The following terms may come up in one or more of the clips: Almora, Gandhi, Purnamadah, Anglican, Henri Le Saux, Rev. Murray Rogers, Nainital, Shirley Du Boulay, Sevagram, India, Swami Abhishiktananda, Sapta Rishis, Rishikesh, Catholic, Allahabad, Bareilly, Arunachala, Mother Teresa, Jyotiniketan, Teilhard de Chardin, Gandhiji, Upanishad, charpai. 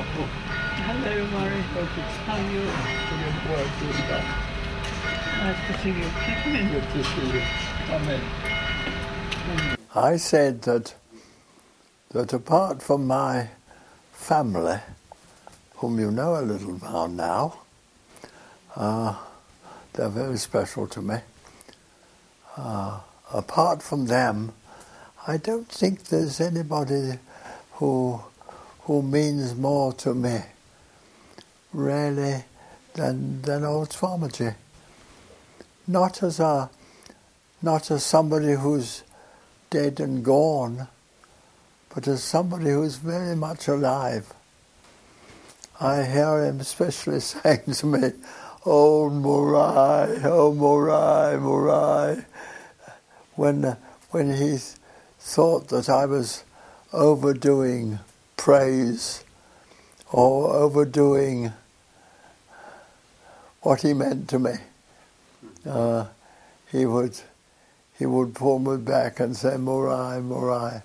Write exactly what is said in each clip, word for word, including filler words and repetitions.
Hello. Hello, Murray. How are you? Nice to see you. Come in. Good to see you. Come in. I said that that apart from my family, whom you know a little about now, uh, they're very special to me. Uh, apart from them, I don't think there's anybody who who means more to me, really, than than old Swamiji. Not as a not as somebody who's dead and gone, but as somebody who's very much alive. I hear him especially saying to me, "Oh Morai, oh Morai, Morai," when when he's thought that I was overdoing praise or overdoing what he meant to me. Uh, he would he would pull me back and say, "Morai, Morai,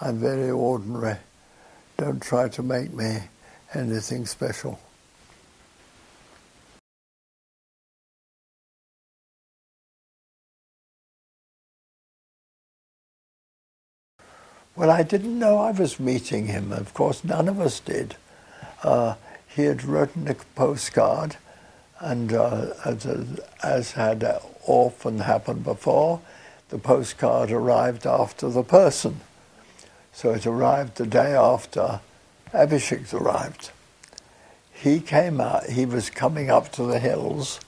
I'm very ordinary. Don't try to make me anything special." Well, I didn't know I was meeting him. Of course, none of us did. Uh, he had written a postcard, and uh, as, as had often happened before, the postcard arrived after the person. So it arrived the day after Abhishek arrived. He came out, he was coming up to the hills,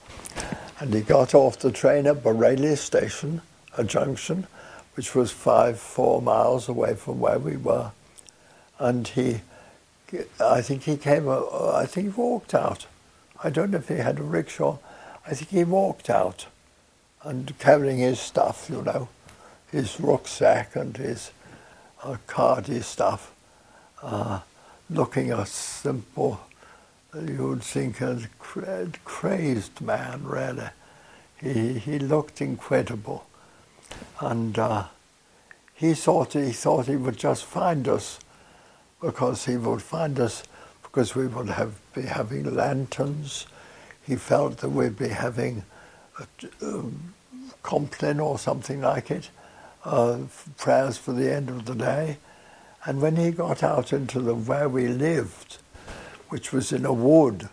and he got off the train at Bareilly station, a junction, which was five, four miles away from where we were, and he, I think he came, I think he walked out. I don't know if he had a rickshaw. I think he walked out, and carrying his stuff, you know, his rucksack and his uh, cardi stuff, uh, looking a simple, you would think a cra crazed man, really. He, he looked incredible. And uh, he thought he thought he would just find us, because he would find us because we would have be having lanterns. He felt that we'd be having a um, compline or something like it, uh, prayers for the end of the day. And when he got out into the where we lived, which was in a wood,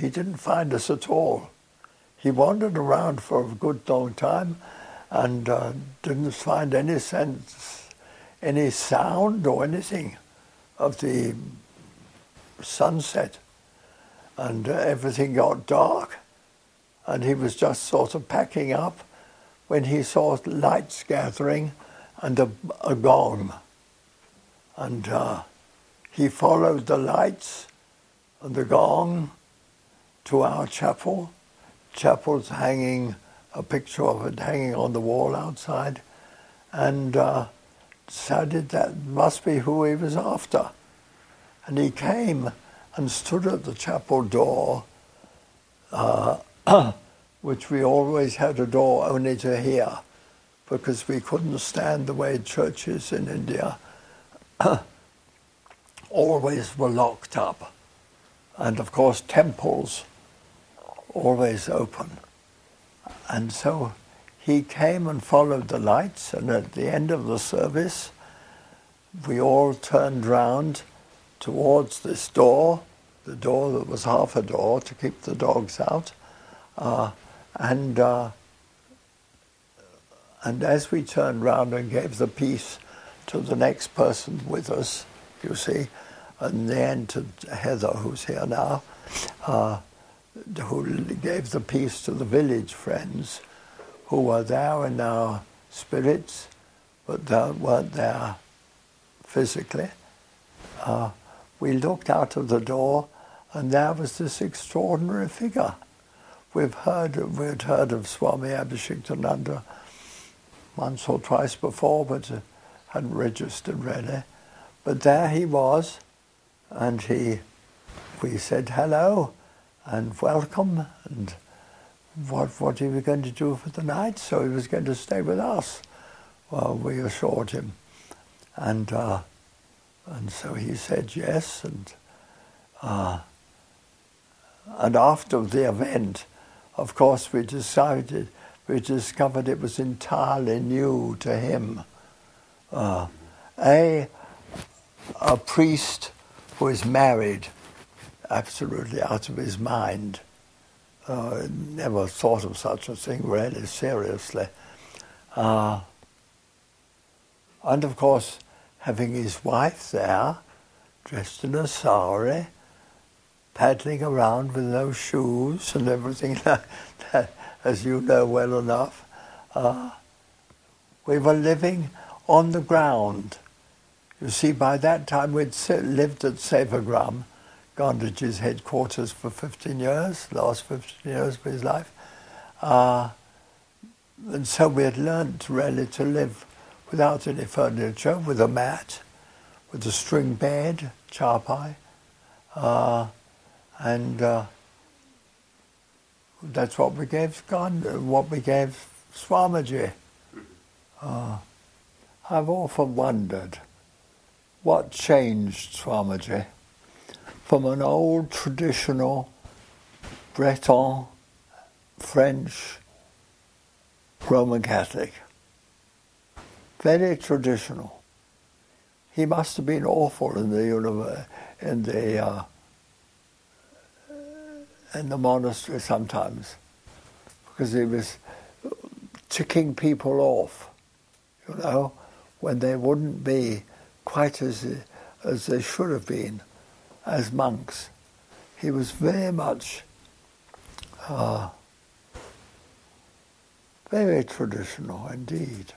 he didn't find us at all. He wandered around for a good long time, and uh, didn't find any sense, any sound or anything of the sunset. And uh, everything got dark, and he was just sort of packing up when he saw lights gathering and a, a gong. And uh, he followed the lights and the gong to our chapel. Chapel's hanging, a picture of it hanging on the wall outside, and uh, decided that must be who he was after. And he came and stood at the chapel door, uh, which we always had a door only to hear, because we couldn't stand the way churches in India always were locked up. And of course temples always open. And so he came and followed the lights, and at the end of the service we all turned round towards this door, the door that was half a door to keep the dogs out, uh, and uh, and as we turned round and gave the peace to the next person with us, you see, and then to Heather, who's here now, uh, who gave the peace to the village friends who were there in our spirits but that weren't there physically. Uh, we looked out of the door, and there was this extraordinary figure. We've heard, we'd heard of Swami Abhishiktananda once or twice before, but hadn't registered really. But there he was, and he, we said hello and welcome, and what, what he was going to do for the night, so he was going to stay with us, well, we assured him. And uh, And so he said yes, and uh, and after the event, of course, we decided, we discovered it was entirely new to him. Uh, a, a priest who is married, absolutely out of his mind, uh, never thought of such a thing really seriously. Uh, and of course, having his wife there, dressed in a sari, paddling around with no shoes and everything like that, as you know well enough. Uh, we were living on the ground. You see, by that time we'd lived at Sevagram, Gandhiji's headquarters, for fifteen years, last fifteen years of his life. Uh, and so we had learned really to live without any furniture, with a mat, with a string bed, charpai, uh, and uh, that's what we gave Gandhi, what we gave Swamiji. Uh, I've often wondered what changed Swamiji from an old traditional Breton, French, Roman Catholic. Very traditional. He must have been awful in the universe, in the uh, in the monastery sometimes, because he was ticking people off, you know, when they wouldn't be quite as as they should have been as monks. He was very much uh, very traditional indeed,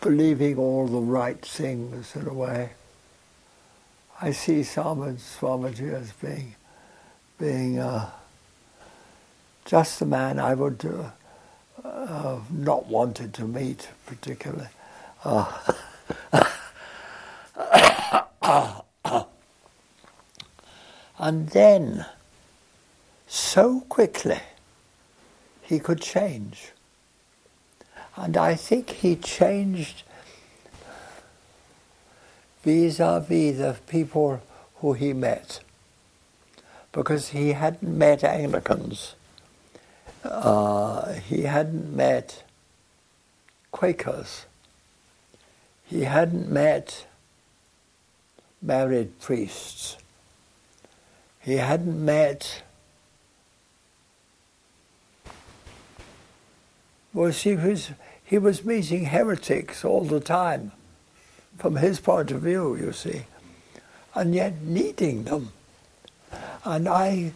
believing all the right things in a way. I see Swamiji as being, being uh, just the man I would uh, uh, not wanted to meet particularly. Uh, and then, so quickly, he could change. And I think he changed vis-a-vis the people who he met, because he hadn't met Anglicans, uh, he hadn't met Quakers, he hadn't met married priests, he hadn't met... Well, see, he was, he was meeting heretics all the time, from his point of view, you see, and yet needing them. And I,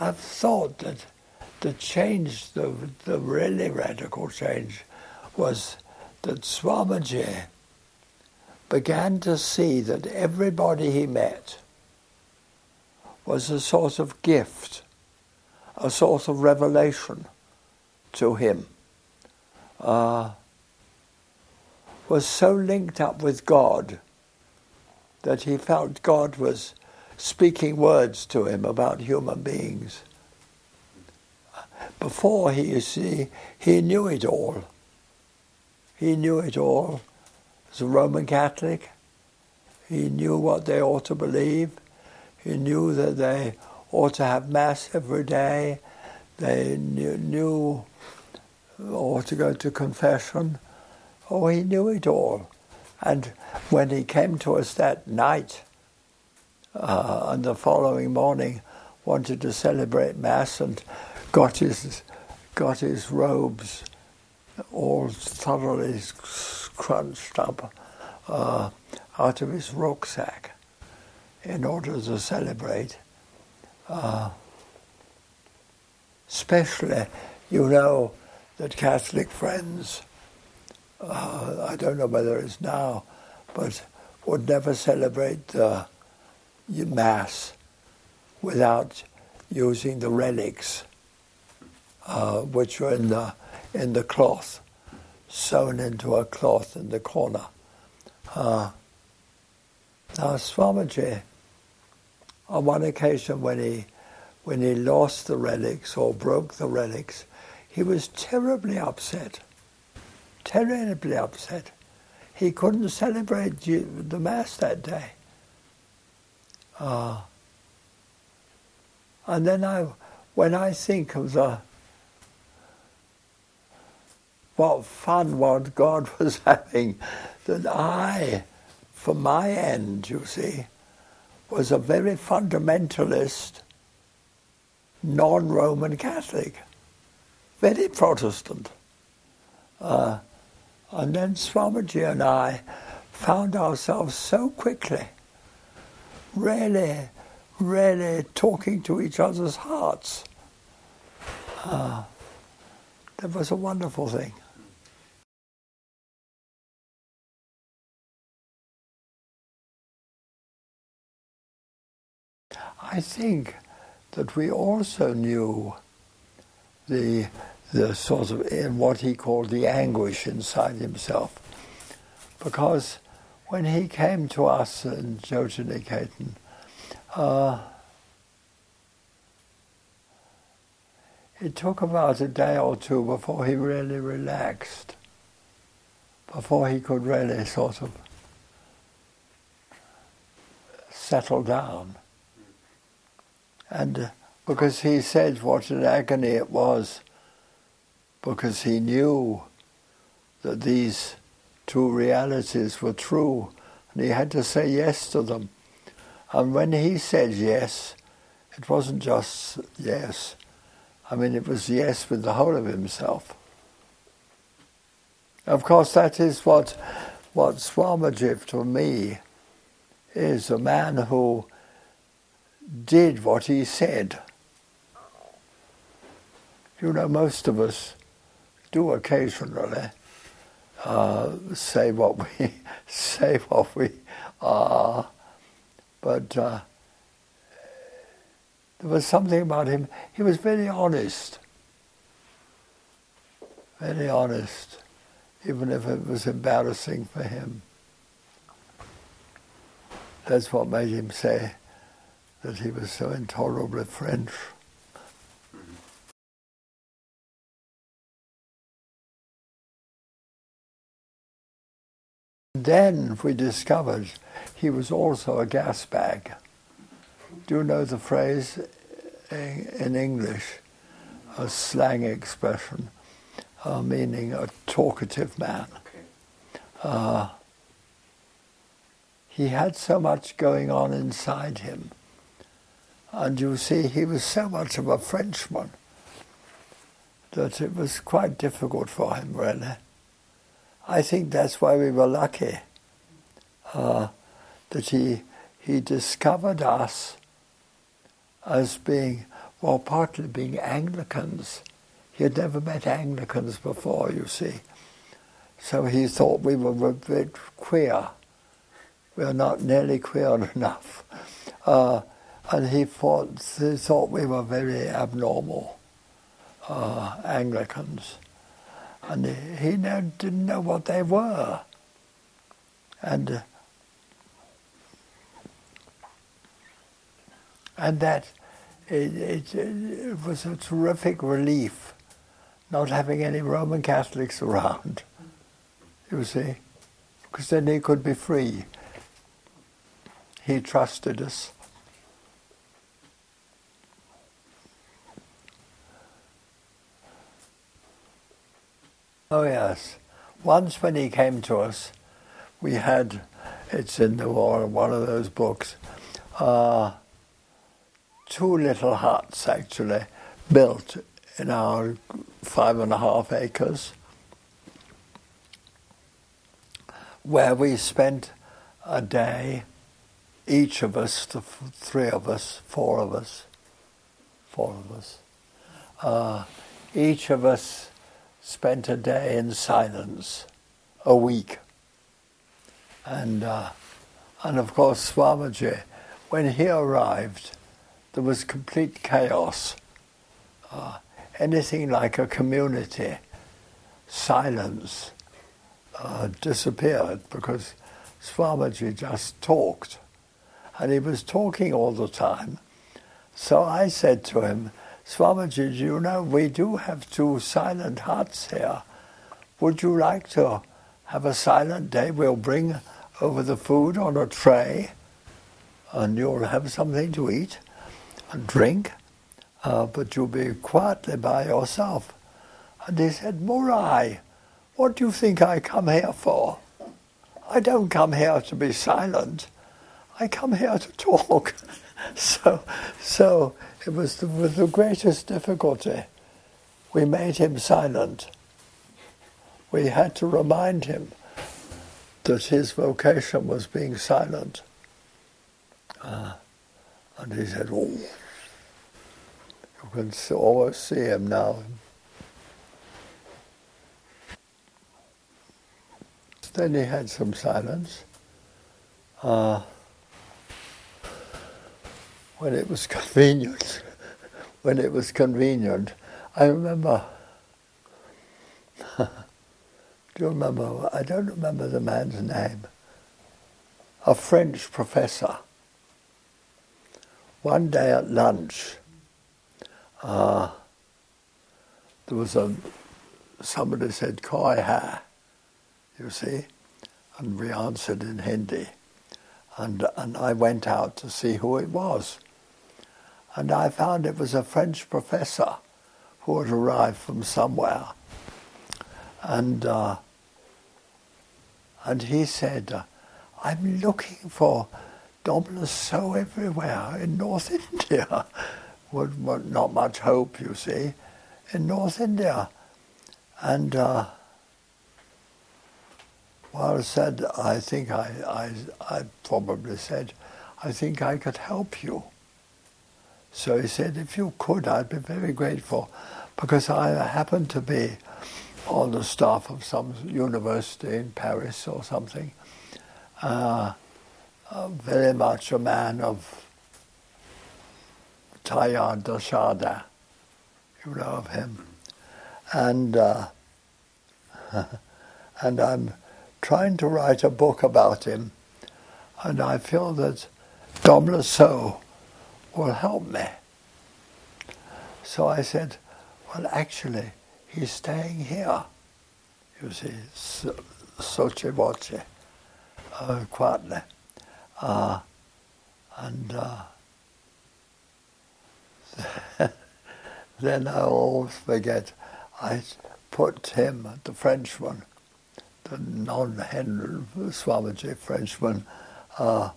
I've thought that the change, the, the really radical change, was that Swamiji began to see that everybody he met was a sort of gift, a sort of revelation to him. Uh, was so linked up with God that he felt God was speaking words to him about human beings. Before, he, you see, he knew it all. He knew it all. As a Roman Catholic, he knew what they ought to believe. He knew that they ought to have Mass every day. They knew... knew or to go to confession. Oh, he knew it all. And when he came to us that night uh, and the following morning wanted to celebrate Mass and got his, got his robes all thoroughly crunched up uh, out of his rucksack in order to celebrate. Uh, especially, you know, that Catholic friends, uh, I don't know whether it's now, but would never celebrate the Mass without using the relics, uh, which were in the, in the cloth, sewn into a cloth in the corner. Uh, now Swamiji, on one occasion when he, when he lost the relics or broke the relics, he was terribly upset, terribly upset. he couldn't celebrate the Mass that day. Uh, and then I, when I think of the what fun what God was having, that I, for my end, you see, was a very fundamentalist, non-Roman Catholic, very Protestant. Uh, and then Swamiji and I found ourselves so quickly really, really talking to each other's hearts. Uh, that was a wonderful thing. I think that we also knew the, the sort of, in what he called the anguish inside himself. Because when he came to us in Jyotiniketan, uh, it took about a day or two before he really relaxed, before he could really sort of settle down. And because he said what an agony it was, because he knew that these two realities were true, and he had to say yes to them. And when he said yes, it wasn't just yes. I mean, it was yes with the whole of himself. Of course, that is what, what Swamiji, to me, is a man who did what he said. You know, most of us do occasionally uh, say what we say what we are, but uh, there was something about him. He was very honest, very honest, even if it was embarrassing for him. That's what made him say that he was so intolerably French. Then we discovered he was also a gas bag. Do you know the phrase in English, a slang expression, uh, meaning a talkative man? Uh, he had so much going on inside him. And you see, he was so much of a Frenchman that it was quite difficult for him, really. I think that's why we were lucky, uh, that he, he discovered us as being, well, partly being Anglicans. He had never met Anglicans before, you see. So he thought we were a bit queer. We were not nearly queer enough. Uh, And he thought, he thought we were very abnormal uh, Anglicans. And he, he know, didn't know what they were. And, uh, and that it, it, it was a terrific relief not having any Roman Catholics around, you see, because then he could be free. He trusted us. Oh yes, once when he came to us, we had, it's in the wall, one of those books, uh, two little huts actually built in our five and a half acres, where we spent a day, each of us, the three of us, four of us, four of us, uh, each of us spent a day in silence, a week. And, uh, and of course, Swamiji, when he arrived, there was complete chaos. Uh, anything like a community, silence, uh, disappeared, because Swamiji just talked. And he was talking all the time. So I said to him, Swamiji, you know, we do have two silent huts here. Would you like to have a silent day. We'll bring over the food on a tray, and you'll have something to eat and drink, uh, but you'll be quietly by yourself. And he said, Murai, what do you think I come here for? I don't come here to be silent. I come here to talk. so, so it was the, with the greatest difficulty we made him silent. We had to remind him that his vocation was being silent. Uh, and he said, oh, you can almost see him now. Then he had some silence. Uh, when it was convenient, when it was convenient, I remember, do you remember, I don't remember the man's name, a French professor. One day at lunch, uh, there was a, somebody said, Koi hai. You see, and we answered in Hindi, and and I went out to see who it was, and I found it was a French professor who had arrived from somewhere, and uh, and he said, I'm looking for Doblers so everywhere in North India, with, with not much hope, you see, in North India, and. Uh, Well, I said, I think I, I, I probably said, I think I could help you. So he said, if you could, I'd be very grateful, because I happen to be on the staff of some university in Paris or something, uh, uh, very much a man of Teilhard de Chardin, you know of him. And, uh, and I'm trying to write a book about him, and I feel that Henri Le Saux will help me. So I said, well, actually, he's staying here, you see, soce voce, uh, quietly. Uh, and uh, then I always forget, I put him, the Frenchman, the non-Hindu Swamiji Frenchman, uh,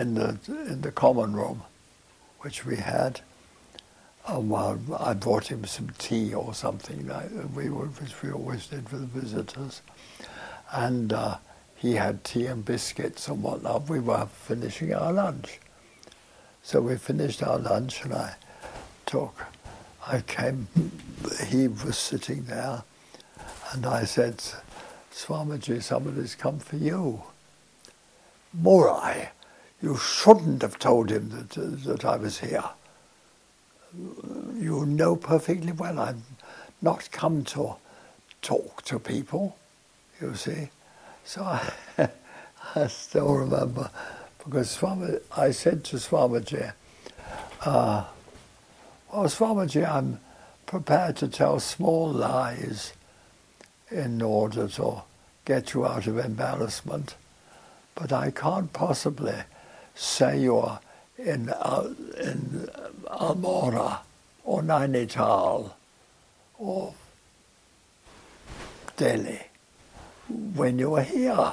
in the in the common room, which we had. Um, I brought him some tea or something like that, we were, which we always did for the visitors, and uh, he had tea and biscuits and whatnot. We were finishing our lunch, so we finished our lunch, and I took. I came. He was sitting there, and I said, Swamiji, somebody's come for you. Murai, you shouldn't have told him that, uh, that I was here. You know perfectly well I've not come to talk to people, you see. So I, I still remember, because Swami, I said to Swamiji, uh, well, Swamiji, I'm prepared to tell small lies in order to get you out of embarrassment, but I can't possibly say you are in uh, in Almora or Nainital or Delhi when you are here,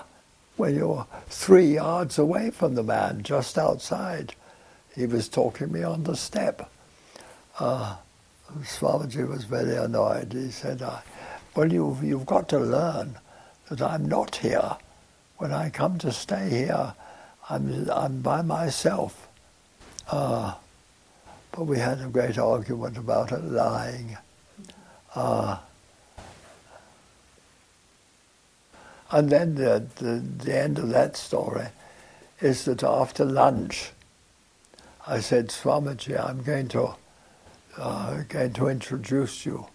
when you are three yards away from the man, just outside. He was talking to me on the step. Uh, Swamiji was very annoyed. He said, I. Well, you've, you've got to learn that I'm not here. When I come to stay here, I'm, I'm by myself. Uh, but we had a great argument about it, lying. Uh, and then the, the, the end of that story is that after lunch, I said, Swamiji, I'm going to, uh, going to introduce you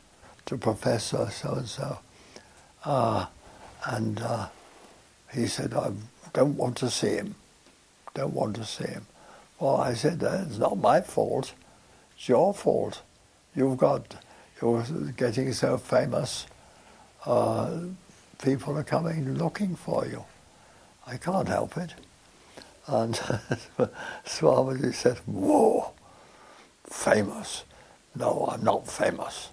to Professor so-and-so, uh, and uh, he said, I don't want to see him, don't want to see him. Well, I said, it's not my fault, it's your fault. You've got, you're getting so famous, uh, people are coming looking for you. I can't help it. And Swamiji said, whoa, famous. No, I'm not famous.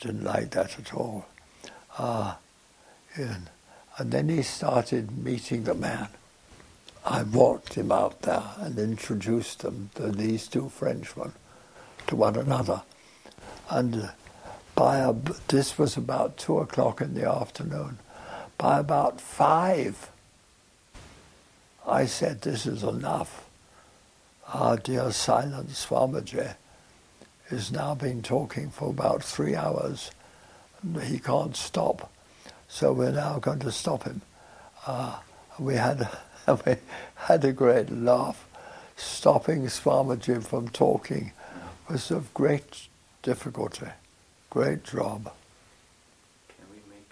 He didn't like that at all. Uh, and, and then he started meeting the man. I walked him out there and introduced them, to these two Frenchmen, to one another. And by a, this was about two o'clock in the afternoon. By about five, I said, this is enough. Our dear silent Swamiji has now been talking for about three hours. And he can't stop, so we're now going to stop him. Uh, we had we had a great laugh. Stopping Swamiji from talking was of great difficulty, great job. Can we make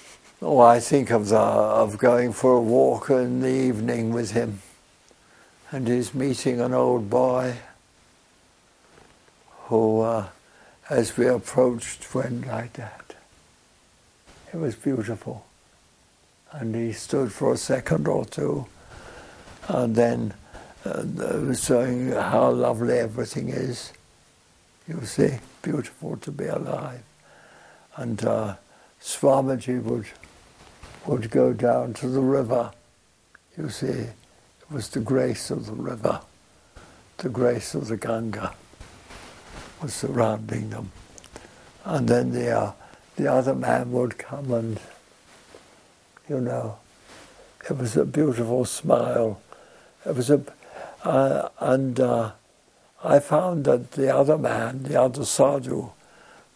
a... Oh, I think of the of going for a walk in the evening with him, and he's meeting an old boy who, uh, as we approached, went like that. It was beautiful. And he stood for a second or two, and then uh, was showing how lovely everything is. You see, beautiful to be alive. And uh, Swamiji would, would go down to the river, you see. It was the grace of the river, the grace of the Ganga was surrounding them. And then the, uh, the other man would come and, you know, it was a beautiful smile. It was a, uh, and uh, I found that the other man, the other sadhu,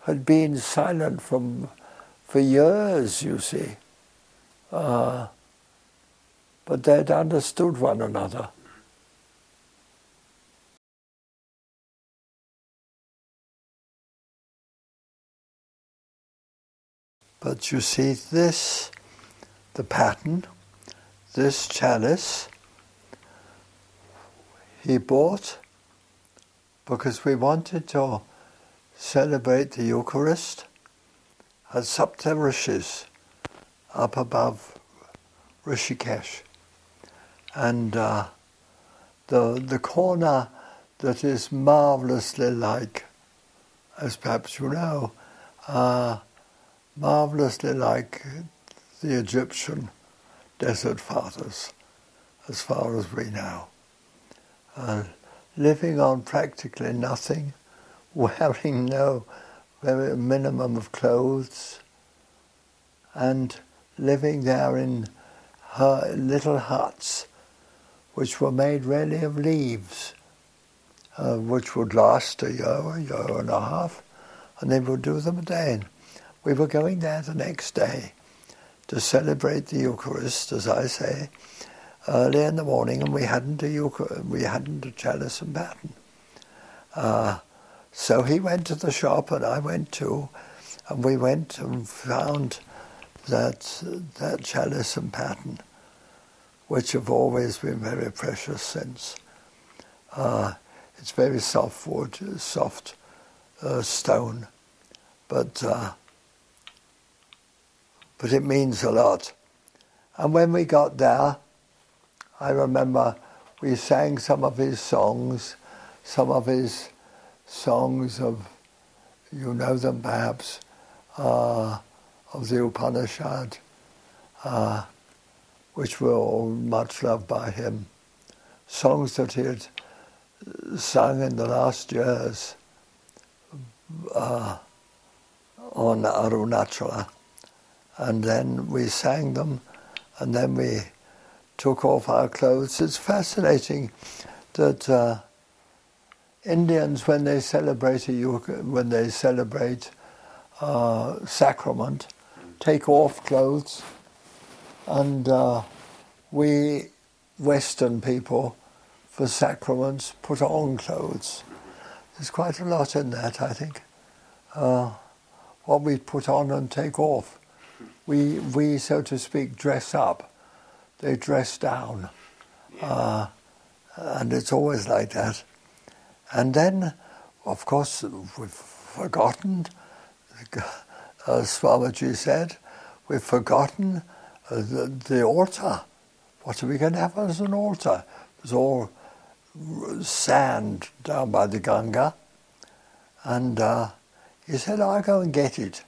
had been silent from, for years, you see. Uh, but they'd understood one another. But you see this, the pattern, this chalice, he bought because we wanted to celebrate the Eucharist at Sapta Rishis, up above Rishikesh. And uh, the, the corner that is marvellously like, as perhaps you know, uh, marvellously like the Egyptian desert fathers, as far as we know. Uh, living on practically nothing, wearing no very minimum of clothes, and living there in her little huts, which were made really of leaves, uh, which would last a year, a year and a half, and they would do them again. We were going there the next day to celebrate the Eucharist, as I say, early in the morning, and we hadn't a, Euchar we hadn't a chalice and baton. Uh, so he went to the shop, and I went too, and we went and found that, that chalice and baton, which have always been very precious since. Uh, it's very soft wood, soft uh, stone, but, uh, but it means a lot. And when we got there, I remember we sang some of his songs, some of his songs of, you know them perhaps, uh, of the Upanishad, uh, which were all much loved by him, songs that he had sung in the last years uh, on Arunachala. And then we sang them, and then we took off our clothes. It's fascinating that uh, Indians, when they celebrate a, when they celebrate uh, sacrament, take off clothes. And uh, we Western people, for sacraments, put on clothes. There's quite a lot in that, I think. Uh, what we put on and take off. We, we, so to speak, dress up. They dress down. Uh, and it's always like that. And then Of course, we've forgotten, as Swamiji said, we've forgotten uh, the, the altar. What are we going to have as an altar? It was all sand down by the Ganga. And uh, he said, I'll go and get it.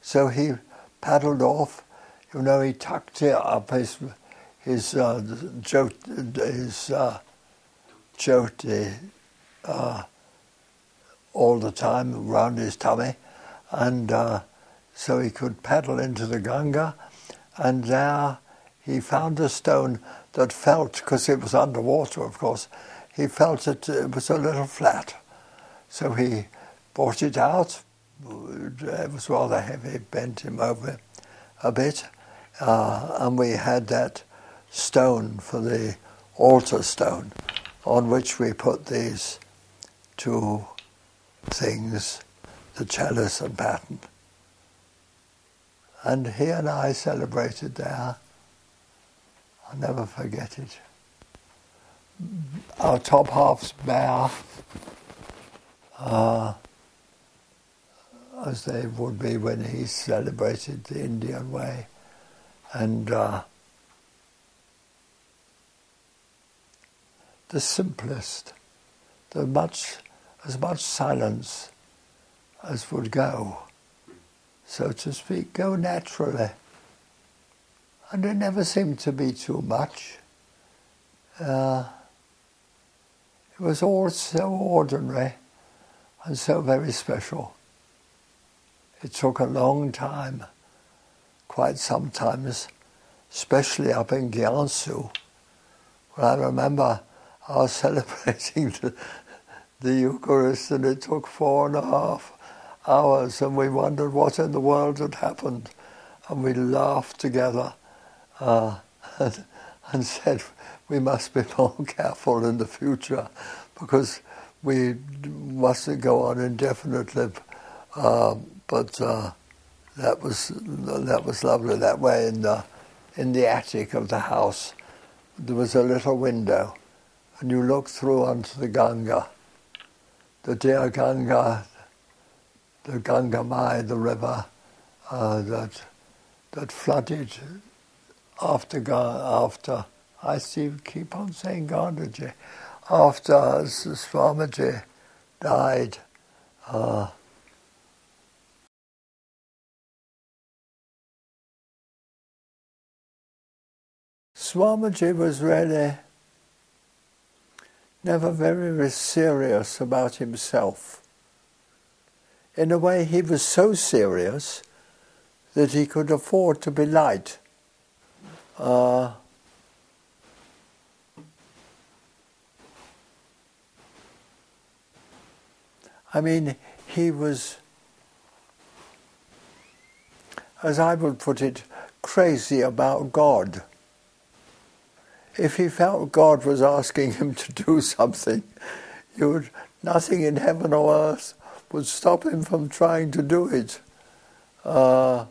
So he paddled off. You know, he tucked it up his his uh, jyoti, his uh, jyoti uh, all the time around his tummy, and uh, so he could paddle into the Ganga. And there he found a stone that felt, because it was underwater, of course. He felt that it was a little flat, so he brought it out. It was rather heavy. Bent him over a bit. Uh, and we had that stone for the altar stone, on which we put these two things, the chalice and paten. And he and I celebrated there. I'll never forget it. Our top half's bare, uh, as they would be when he celebrated the Indian way. And uh, the simplest, the much, as much silence as would go, so to speak, go naturally. And it never seemed to be too much. Uh, it was all so ordinary and so very special. It took a long time, quite sometimes, especially up in Gyeongsu, when I remember I was celebrating the, the Eucharist, and it took four and a half hours, and we wondered what in the world had happened, and we laughed together uh, and, and said we must be more careful in the future, because we mustn't go on indefinitely. Uh, but. Uh, That was that was lovely. That way, in the in the attic of the house, there was a little window, and you looked through onto the Ganga, the dear Ganga, the Ganga Mai, the river uh, that that flooded after after I see, keep on saying Gandhiji, after Swamiji died. Uh, Swamiji was really never very serious about himself. In a way, he was so serious that he could afford to be light. Uh, I mean, he was, as I would put it, crazy about God. If he felt God was asking him to do something, you would, nothing in heaven or earth would stop him from trying to do it. Uh,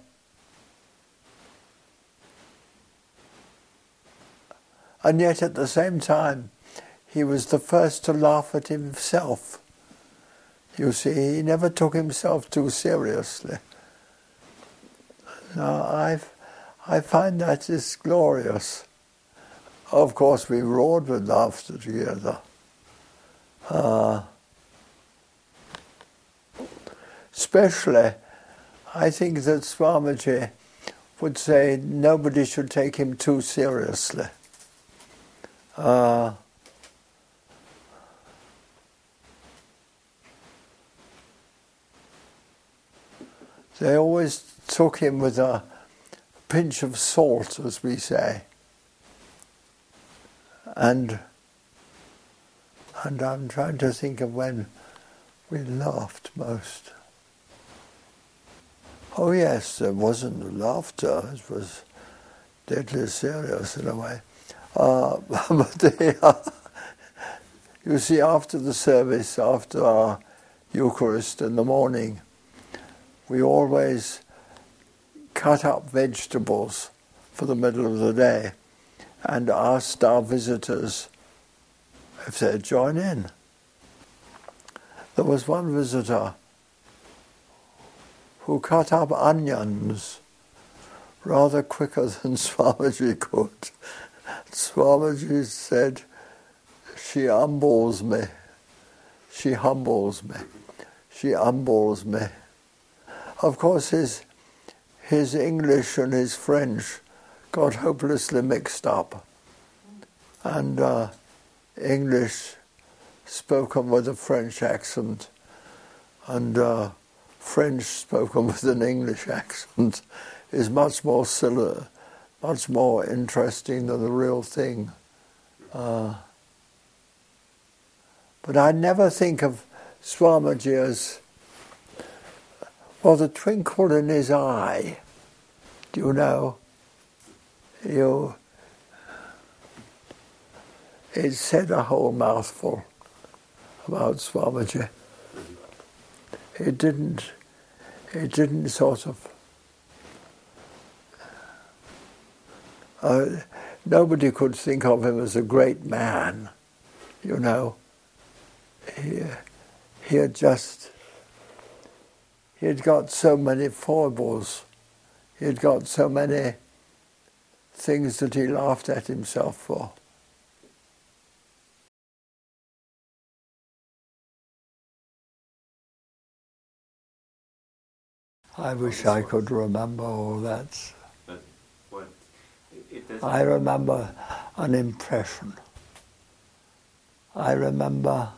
and yet at the same time, he was the first to laugh at himself. You see, he never took himself too seriously. Now, I've, I find that is glorious. Of course, we roared with laughter together. Uh, especially, I think that Swamiji would say nobody should take him too seriously. Uh, they always took him with a pinch of salt, as we say. And and I'm trying to think of when we laughed most. Oh yes, there wasn't laughter. It was deadly serious in a way. Uh, but they, uh, you see, after the service, after our Eucharist in the morning, we always cut up vegetables for the middle of the day, and asked our visitors if they'd join in. There was one visitor who cut up onions rather quicker than Swamiji could. Swamiji said, "She humbles me, she humbles me, she humbles me." Of course his, his English and his French got hopelessly mixed up, and uh, English spoken with a French accent, and uh, French spoken with an English accent is much more silly, much more interesting than the real thing. Uh, but I never think of Swamiji as, well, the twinkle in his eye, do you know? You, it said a whole mouthful about Swamiji. It didn't, it didn't sort of, uh, nobody could think of him as a great man, you know. He, he had just, he had got so many foibles, he had got so many things that he laughed at himself for. I wish I could remember all that. But what, it doesn't I remember an impression. I remember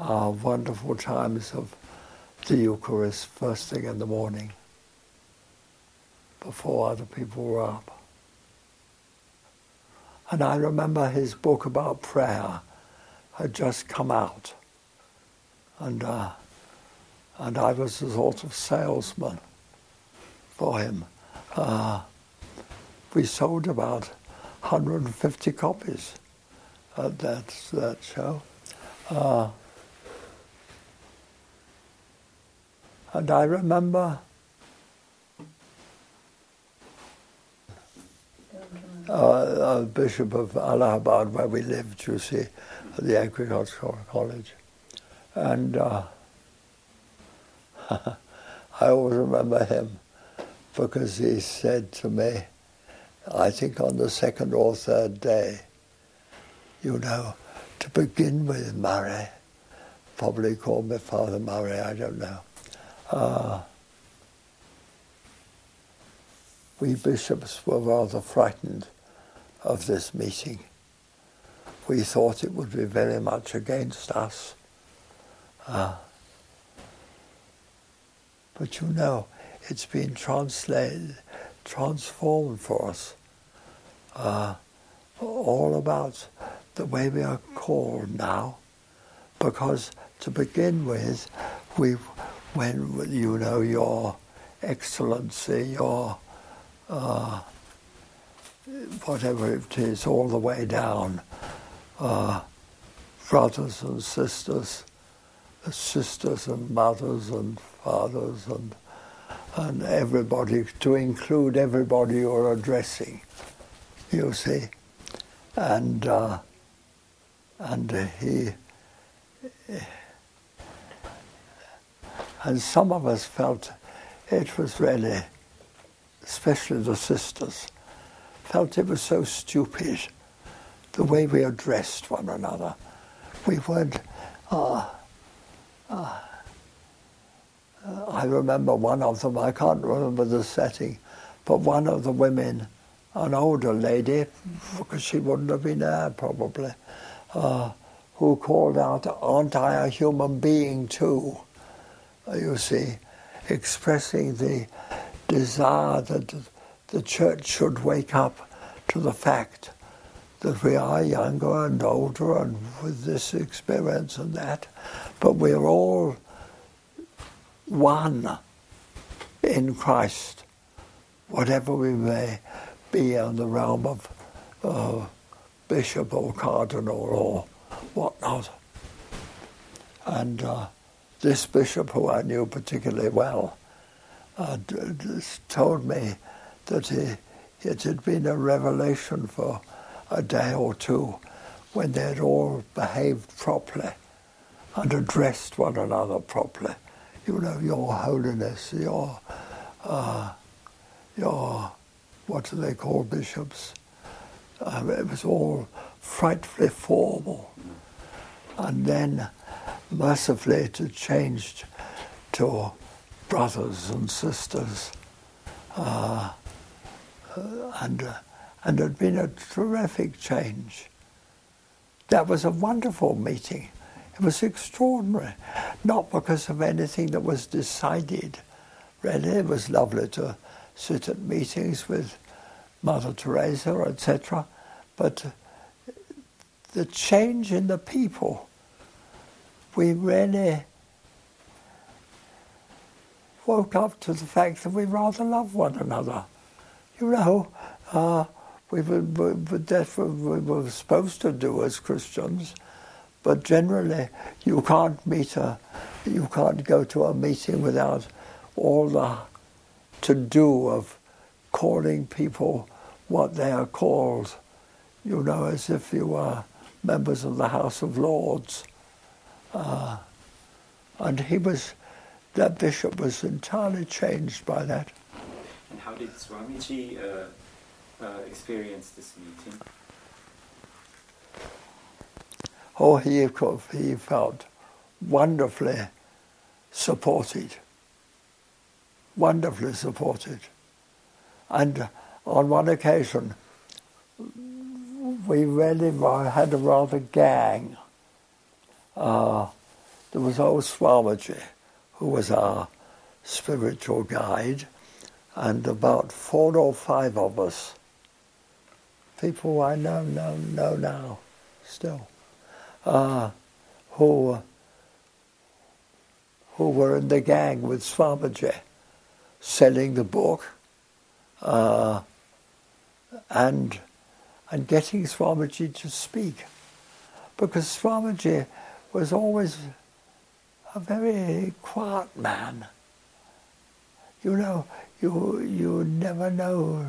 our wonderful times of the Eucharist first thing in the morning, before other people were up. And I remember his book about prayer had just come out, and uh, And I was a sort of salesman for him. Uh, we sold about one hundred fifty copies at that, that show. Uh, and I remember uh, a bishop of Allahabad, where we lived, you see, at the agricultural college. And uh, I always remember him because he said to me, I think on the second or third day, you know, to begin with Murray, probably called me Father Murray, I don't know. Uh, we bishops were rather frightened of this meeting. We thought it would be very much against us. Uh, But you know, it's been translated, transformed for us, uh, all about the way we are called now. Because to begin with, we, when you know, Your Excellency, Your uh, whatever it is, all the way down, uh, brothers and sisters, sisters and mothers and fathers and and everybody, to include everybody you're addressing, you see, and uh, and he and some of us felt it was really, especially the sisters, felt it was so stupid the way we addressed one another. We weren't. Uh, Uh, I remember one of them, I can't remember the setting, but one of the women, an older lady, because she wouldn't have been there probably, uh, who called out, "Aren't I a human being too?" You see, expressing the desire that the church should wake up to the fact that we are younger and older and with this experience and that, but we're all one in Christ, whatever we may be in the realm of uh, bishop or cardinal or whatnot. And uh, this bishop, who I knew particularly well, uh, d d told me that he, it had been a revelation for a day or two when they had all behaved properly, and addressed one another properly. You know, your holiness, your, uh, your, what do they call bishops? I mean, it was all frightfully formal. And then, mercifully, it had changed to brothers and sisters. Uh, and uh, and it had been a terrific change. That was a wonderful meeting. It was extraordinary, not because of anything that was decided, really. It was lovely to sit at meetings with Mother Teresa, et cetera, but the change in the people, we really woke up to the fact that we rather love one another. You know, uh, we were, we, that's what we were supposed to do as Christians. But generally, you can't meet a, you can't go to a meeting without all the to-do of calling people what they are called, you know, as if you were members of the House of Lords. Uh, and he was, that bishop was entirely changed by that. And how did Swamiji uh, uh, experience this meeting? Oh, he, he felt wonderfully supported, wonderfully supported. And on one occasion, we really had a rather gang. Uh, there was old Swamiji, who was our spiritual guide, and about four or five of us, people I know, know, know now, still. Uh, who, who were in the gang with Swamiji, selling the book uh, and, and getting Swamiji to speak. Because Swamiji was always a very quiet man. You know, you, you never know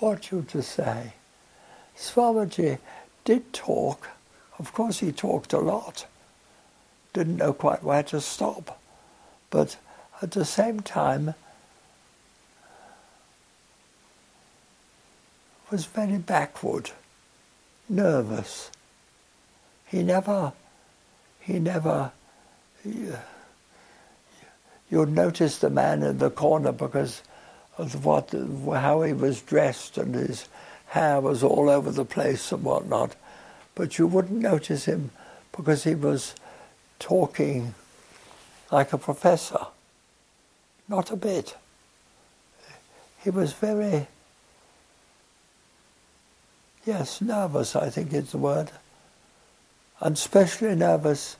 what you to say. Swamiji did talk, of course he talked a lot, didn't know quite where to stop, but at the same time was very backward, nervous. He never, he never, you, you'd notice the man in the corner because of what, how he was dressed and his hair was all over the place and whatnot, but you wouldn't notice him because he was talking like a professor. Not a bit. He was very, yes, nervous, I think is the word, and especially nervous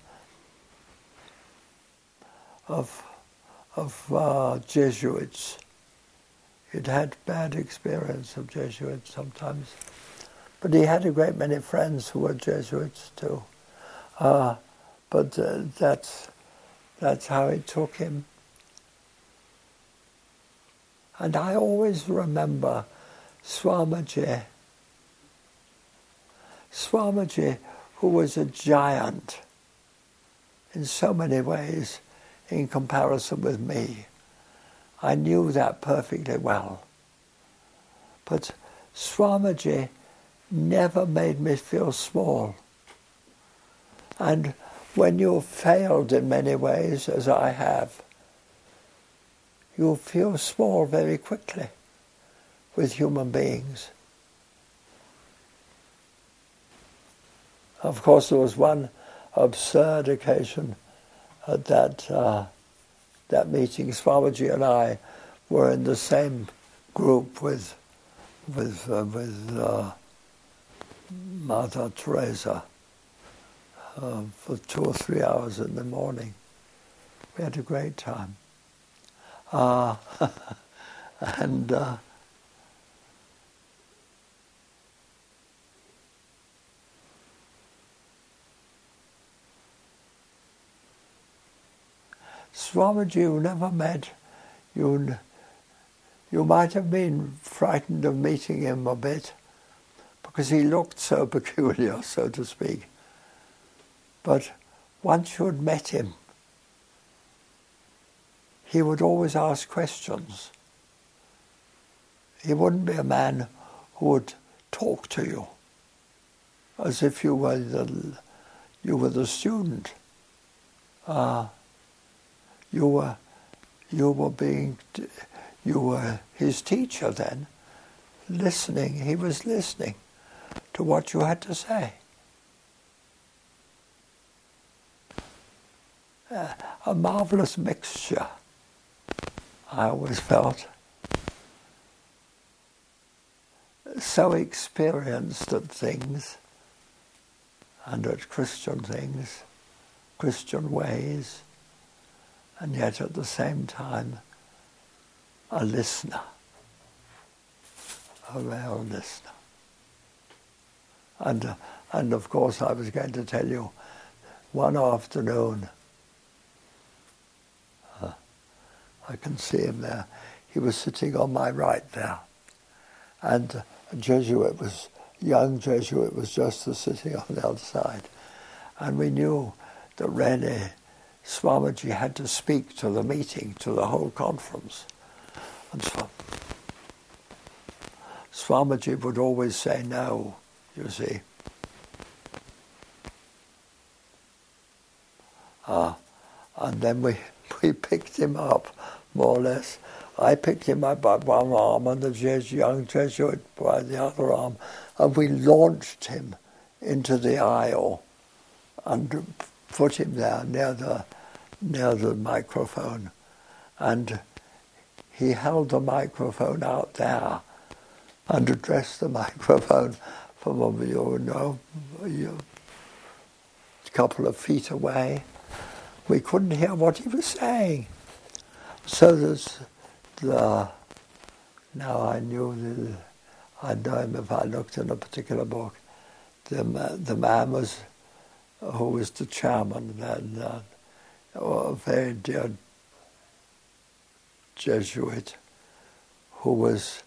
of, of uh, Jesuits. He'd had bad experience of Jesuits sometimes. But he had a great many friends who were Jesuits too. Uh, but uh, that's, that's how it took him. And I always remember Swamiji, Swamiji who was a giant in so many ways in comparison with me. I knew that perfectly well. But Swamiji never made me feel small. And when you failed in many ways, as I have, you feel small very quickly with human beings. Of course, there was one absurd occasion at that uh, that meeting. Swamiji and I were in the same group with with uh, with uh, Mother Teresa uh, for two or three hours in the morning. We had a great time, uh, and uh, Swamiji, you never met, you, you might have been frightened of meeting him a bit because he looked so peculiar, so to speak. But once you had met him, he would always ask questions. He wouldn't be a man who would talk to you as if you were the, you were the student. Uh, you were, you were being, you were his teacher then, listening. He was listening to what you had to say. Uh, a marvelous mixture, I always felt. So experienced at things and at Christian things, Christian ways, and yet at the same time a listener, a real listener. And, uh, and of course I was going to tell you, one afternoon, uh, I can see him there, he was sitting on my right there, and a Jesuit was, young Jesuit was just sitting on the other side. And we knew that really Swamiji had to speak to the meeting, to the whole conference. And so Swamiji would always say no, you see. Uh, and then we, we picked him up, more or less. I picked him up by one arm and the young Jesuit by the other arm, and we launched him into the aisle and put him there near the, near the microphone. And he held the microphone out there and addressed the microphone from a, you know, a couple of feet away. We couldn't hear what he was saying. So there's... Uh, now I knew, the, I'd know him if I looked in a particular book. The, the man was, who was the chairman then, uh, a very dear Jesuit who was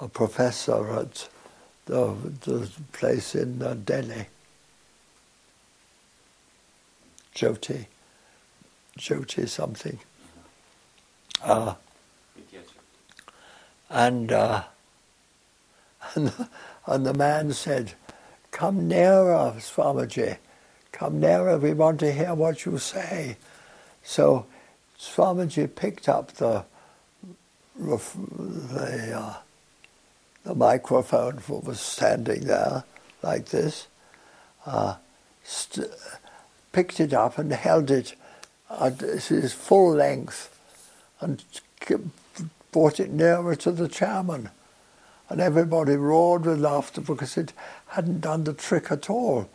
a professor at the, the place in uh, Delhi, Jyoti, Jyoti something. Uh, And, uh, and, and the man said, "Come nearer, Swamiji, come nearer, we want to hear what you say." So Swamiji picked up the, the, uh, the microphone that was standing there like this, uh, st picked it up and held it at his full length and brought it nearer to the chairman, and everybody roared with laughter because it hadn't done the trick at all.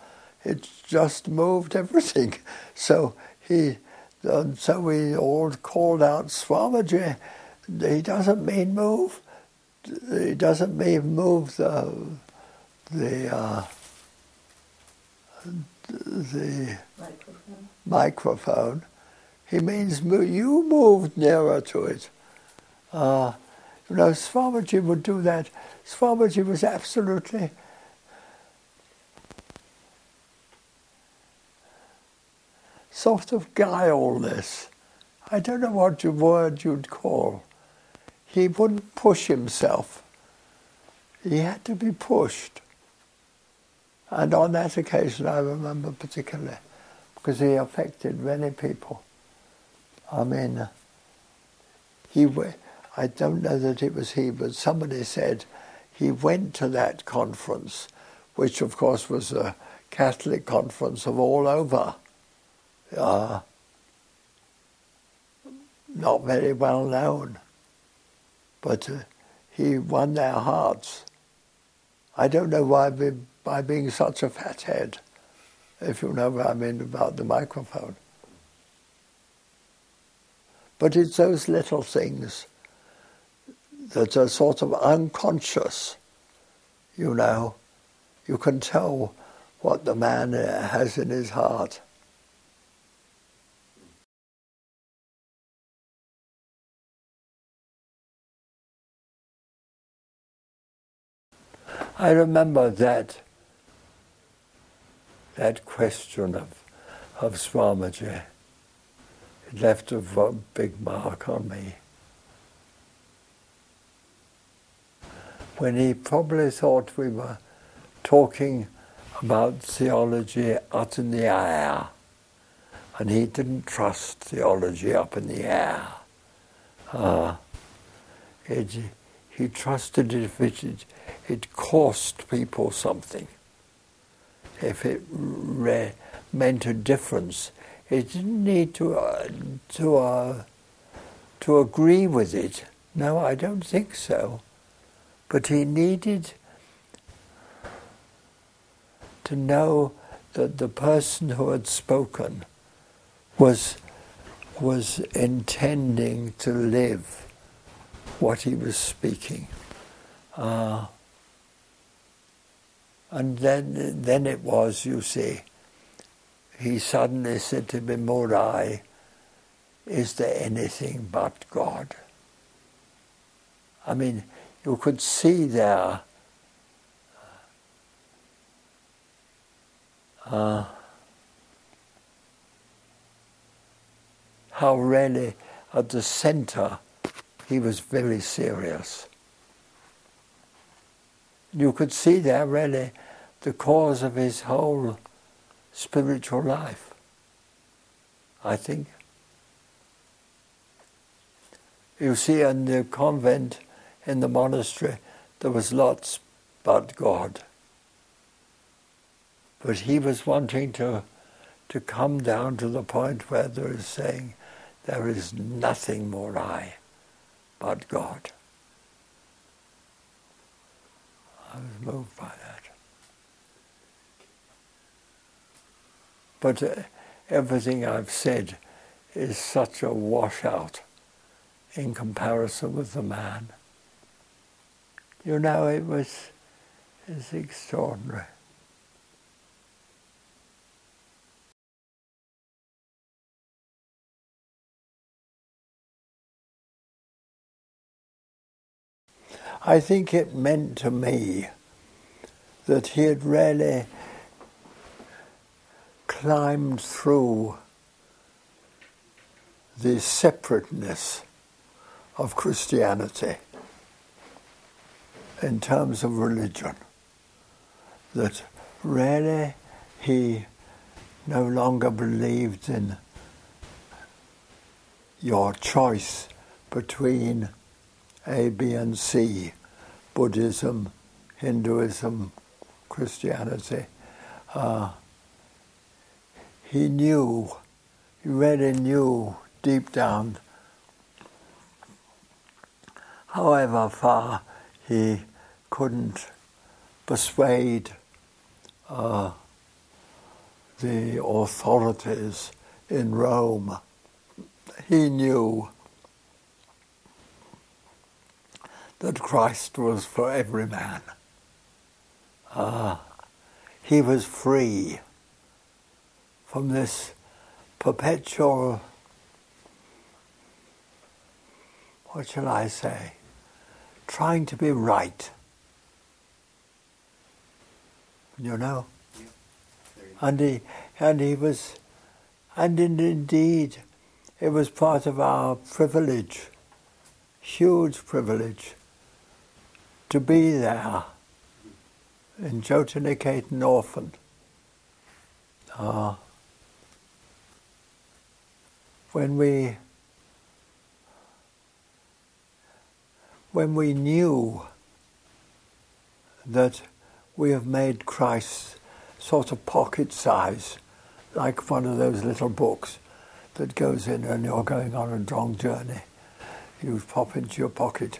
It just moved everything. So he, and so we all called out, "Swamiji, he doesn't mean move. He doesn't mean move the the uh, the microphone. microphone. He means move, you moved nearer to it." Uh, you know, Swamiji would do that. Swamiji was absolutely sort of guileless. I don't know what word you'd call. He wouldn't push himself. He had to be pushed. And on that occasion, I remember particularly, because he affected many people. I mean, he went... I don't know that it was he, but somebody said he went to that conference, which of course was a Catholic conference of all over. Uh, not very well known, but uh, he won their hearts. I don't know why be, by being such a fathead, if you know what I mean about the microphone. But it's those little things that are sort of unconscious, you know. You can tell what the man has in his heart. I remember that, that question of of Swamiji. It left a big mark on me. When he probably thought we were talking about theology up in the air, and he didn't trust theology up in the air. Uh, it, he trusted it if it, it cost people something, if it re meant a difference. It didn't need to, uh, to, uh, to agree with it. No, I don't think so. But he needed to know that the person who had spoken was, was intending to live what he was speaking. Uh, and then, then it was, you see, he suddenly said to me, Morai, is there anything but God? I mean, you could see there uh, how really at the center he was very serious. You could see there really the cause of his whole spiritual life, I think. You see, in the convent, in the monastery, there was lots but God. But he was wanting to, to come down to the point where there is saying, there is nothing more I but God. I was moved by that. But uh, everything I've said is such a washout in comparison with the man. You know, it was it's extraordinary. I think it meant to me that he had really climbed through the separateness of Christianity in terms of religion, that really he no longer believed in your choice between A, B and C, Buddhism, Hinduism, Christianity. Uh, he knew, he really knew deep down, however far he couldn't persuade uh, the authorities in Rome. He knew that Christ was for every man. Uh, he was free from this perpetual, what shall I say, trying to be right. You know, and he, and he was, and indeed, it was part of our privilege, huge privilege, to be there in Jyotiniketan orphan. Uh, when we, when we knew that we have made Christ sort of pocket size, like one of those little books that goes in when you're going on a long journey. You pop into your pocket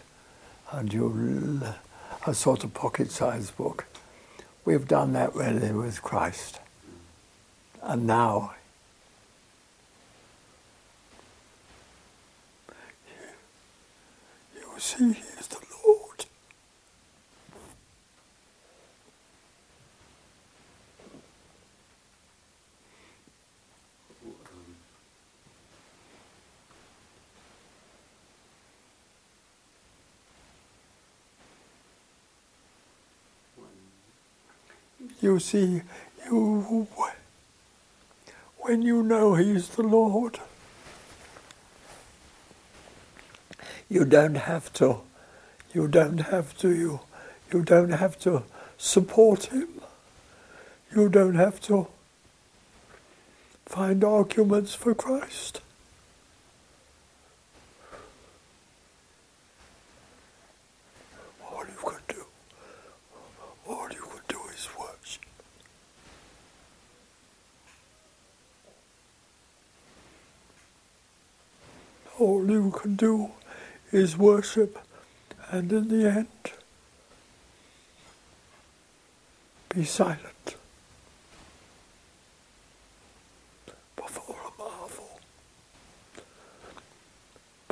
and you a sort of pocket size book. We've done that really with Christ. And now you see He is the Lord. You see, you when you know He's the Lord. You don't have to, you don't have to, you, you don't have to support Him. You don't have to find arguments for Christ. All you could do, all you could do is worship. All you can do is worship, and in the end, be silent.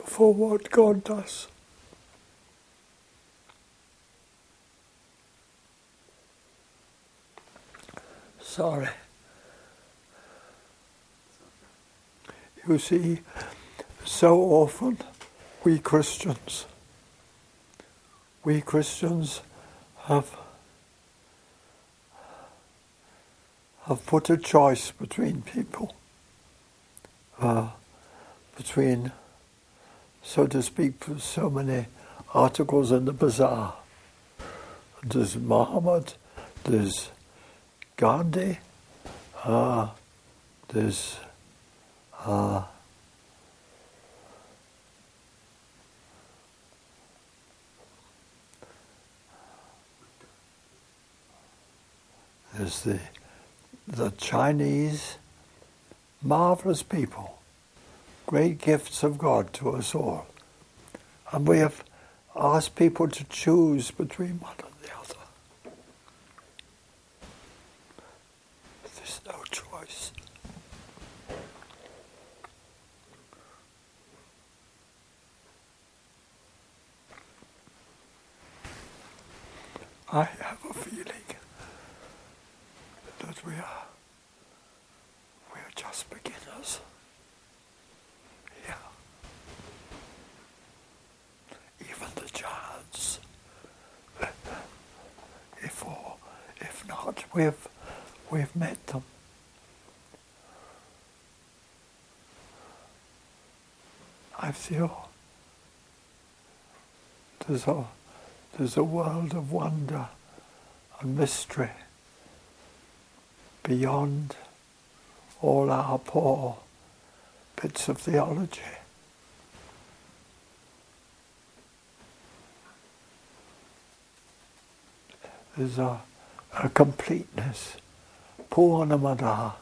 For what God does. Sorry. You see, so often we Christians, we Christians have, have put a choice between people, uh, between so to speak, for so many articles in the bazaar. There's Muhammad, there's Gandhi, uh, there's uh, there's the the Chinese, marvelous people. Great gifts of God to us all. And we have asked people to choose between one and the other. There's no choice. I have a feeling that we are, we are just beginners. If or if not, we've we've met them. I feel there's a there's a world of wonder and mystery beyond all our poor bits of theology. There's a, a completeness, Purnamadah.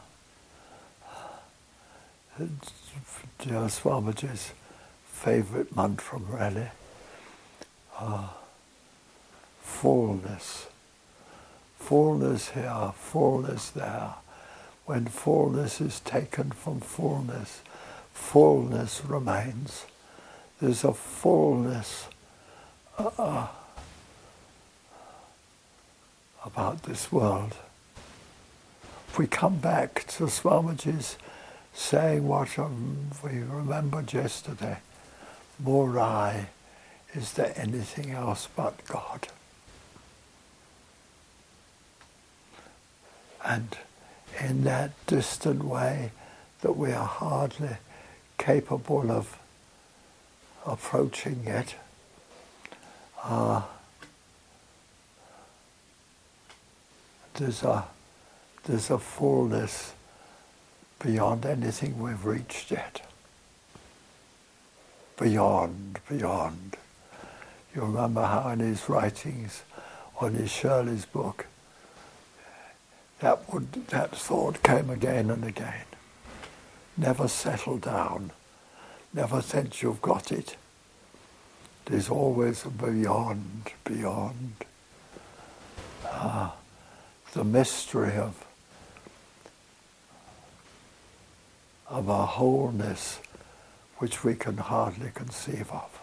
Swamiji's favourite mantra, really. Uh, fullness. Fullness here, fullness there. When fullness is taken from fullness, fullness remains. There's a fullness. Uh, uh, about this world. If we come back to Swamiji's saying what we remembered yesterday, Morai, is there anything else but God? And in that distant way that we are hardly capable of approaching yet, uh, There's a, there's a fullness beyond anything we've reached yet. Beyond, beyond. You remember how in his writings, on his Shirley's book, that, would, that thought came again and again. Never settle down. Never think you've got it. There's always a beyond, beyond. Ah. The mystery of, of a wholeness which we can hardly conceive of.